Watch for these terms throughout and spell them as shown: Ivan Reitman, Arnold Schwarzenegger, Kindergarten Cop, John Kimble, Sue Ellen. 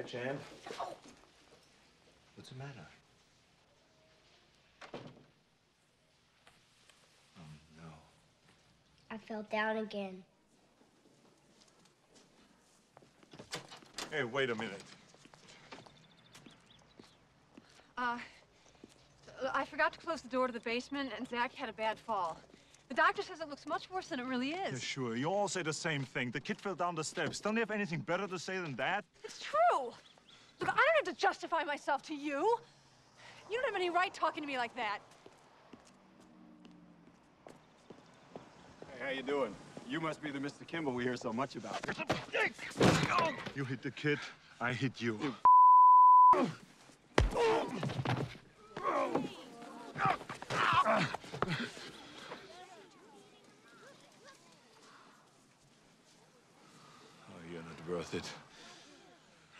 Hi, Jan. Oh. What's the matter? Oh, no. I fell down again. Hey, wait a minute. I forgot to close the door to the basement, and Zach had a bad fall. The doctor says it looks much worse than it really is. Yeah, sure. You all say the same thing. The kid fell down the steps. Don't you have anything better to say than that? It's true. Look, I don't have to justify myself to you. You don't have any right talking to me like that. Hey, how you doing? You must be the Mr. Kimble we hear so much about. You hit the kid, I hit you. Worth it.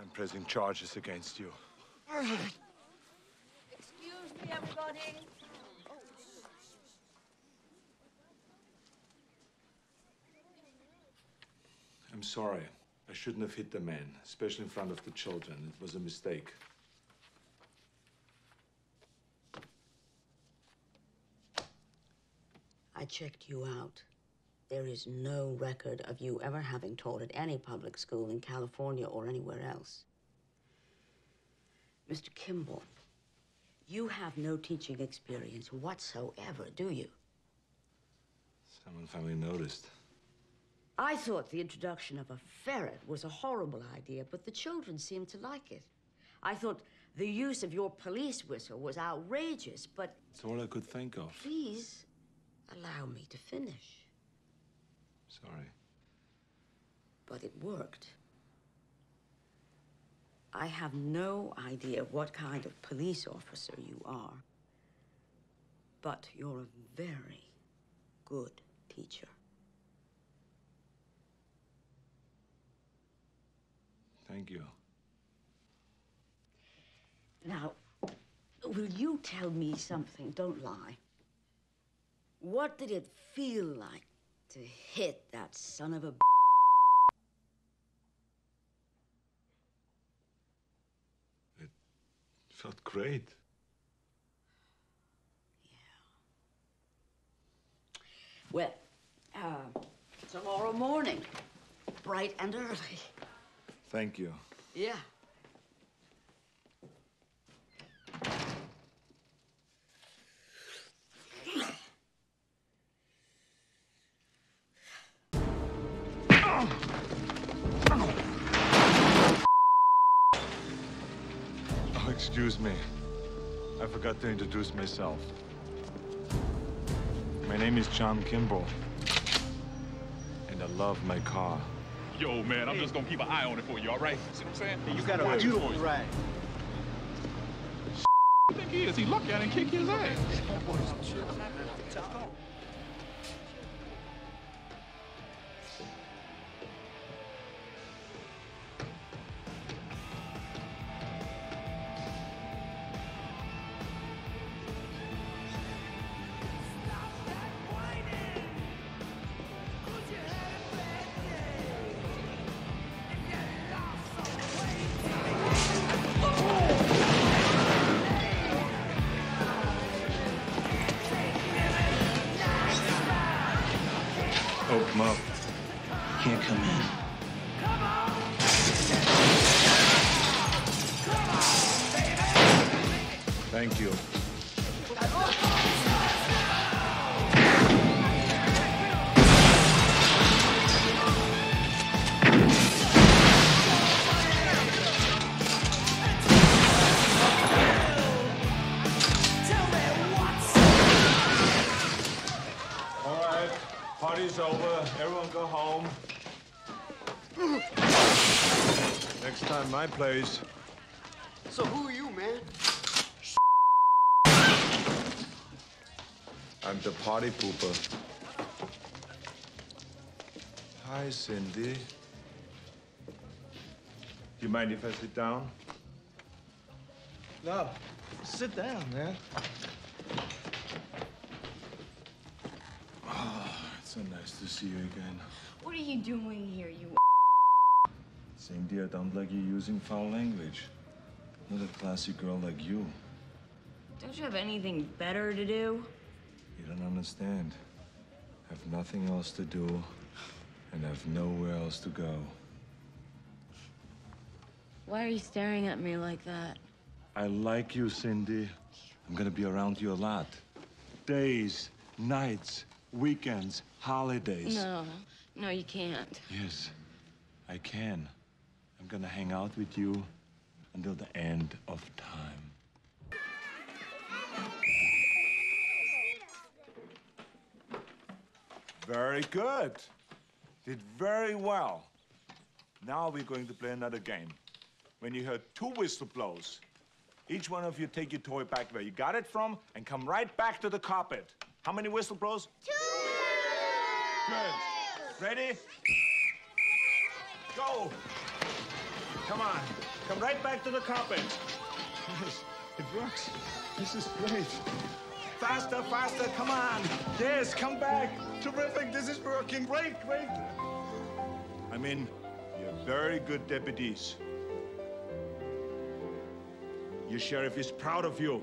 I'm pressing charges against you. Excuse me, everybody. I'm sorry. I shouldn't have hit the man, especially in front of the children. It was a mistake. I checked you out. There is no record of you ever having taught at any public school in California or anywhere else. Mr. Kimble, you have no teaching experience whatsoever, do you? Someone finally noticed. I thought the introduction of a ferret was a horrible idea, but the children seemed to like it. I thought the use of your police whistle was outrageous, but... It's all I could think of. Please allow me to finish. Sorry. But it worked. I have no idea what kind of police officer you are, but you're a very good teacher. Thank you. Now, will you tell me something? Don't lie. What did it feel like to hit that son of a b****? It felt great. Yeah. Well, tomorrow morning, bright and early. Thank you. Yeah. Excuse me, I forgot to introduce myself. My name is John Kimble, and I love my car. Yo, man, I'm just gonna keep an eye on it for you, all right? See what I'm saying? Hey, you got a beautiful ride. Who do you think he is? He lucky I didn't kick his ass. Open up. Can't come in. Come on! Come on, baby! Thank you. Party's over. Everyone go home. Next time my place. So who are you, man? I'm the party pooper. Hi, Cindy. Do you mind if I sit down? No. Sit down, man. So nice to see you again. What are you doing here, you Cindy, I don't like you using foul language. Not a classy girl like you. Don't you have anything better to do? You don't understand. I have nothing else to do, and I have nowhere else to go. Why are you staring at me like that? I like you, Cindy. I'm gonna be around you a lot. Days, nights, weekends, holidays. No, no, you can't. Yes, I can. I'm gonna hang out with you until the end of time. Very good. Did very well. Now we're going to play another game. When you hear two whistle blows, each one of you take your toy back where you got it from and come right back to the carpet. How many whistle blows? Two! Good. Ready? Go! Come on. Come right back to the carpet. Yes, it works. This is great. Faster, faster, come on. Yes, come back. Terrific, this is working. Great, great. I mean, you're very good deputies. Your sheriff is proud of you.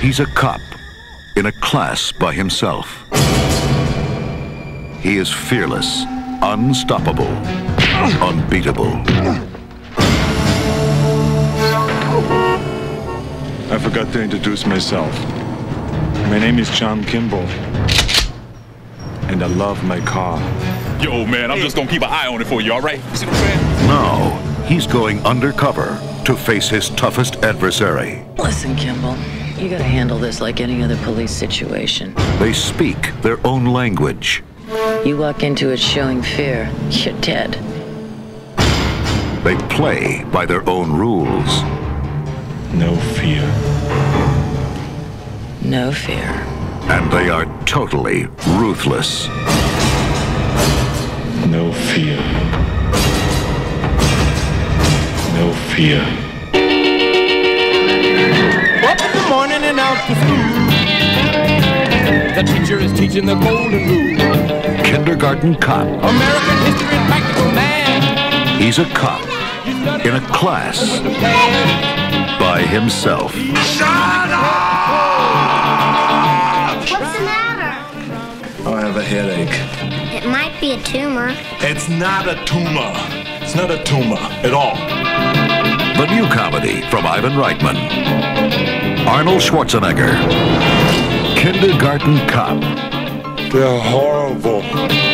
He's a cop in a class by himself. He is fearless, unstoppable, unbeatable. I forgot to introduce myself. My name is John Kimble, and I love my car. Yo, man, I'm just gonna keep an eye on it for you, all right? You see what I'm saying? Now, he's going undercover to face his toughest adversary. Listen, Kimble. You gotta handle this like any other police situation. They speak their own language. You walk into it showing fear, you're dead. They play by their own rules. No fear. No fear. And they are totally ruthless. No fear. No fear. Morning and out to school. The teacher is teaching the golden rule. Kindergarten Cop. American history and practical man. He's a cop in a class by himself. Shut up! What's the matter? Oh, I have a headache. It might be a tumor. It's not a tumor. It's not a tumor at all. The new comedy from Ivan Reitman. Arnold Schwarzenegger, Kindergarten Cop. They're horrible.